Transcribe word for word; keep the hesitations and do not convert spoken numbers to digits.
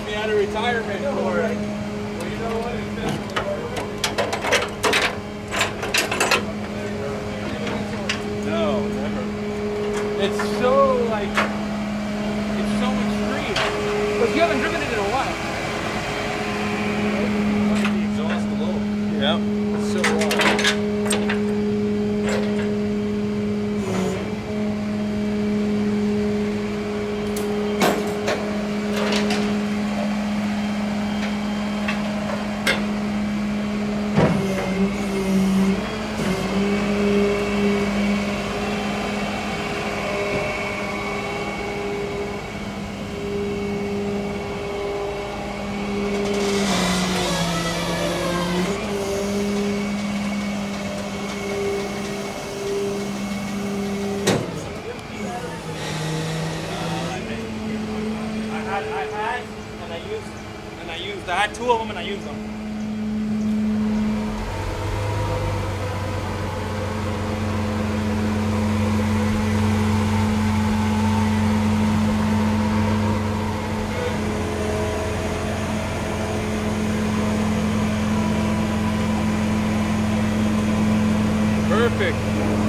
pulled me out of retirement for it. Well, you know what? It's no, never. It's so like it's so extreme. But you haven't driven it in a while. Look at the exhaust below. Yep. I had two of them and I used them. Perfect.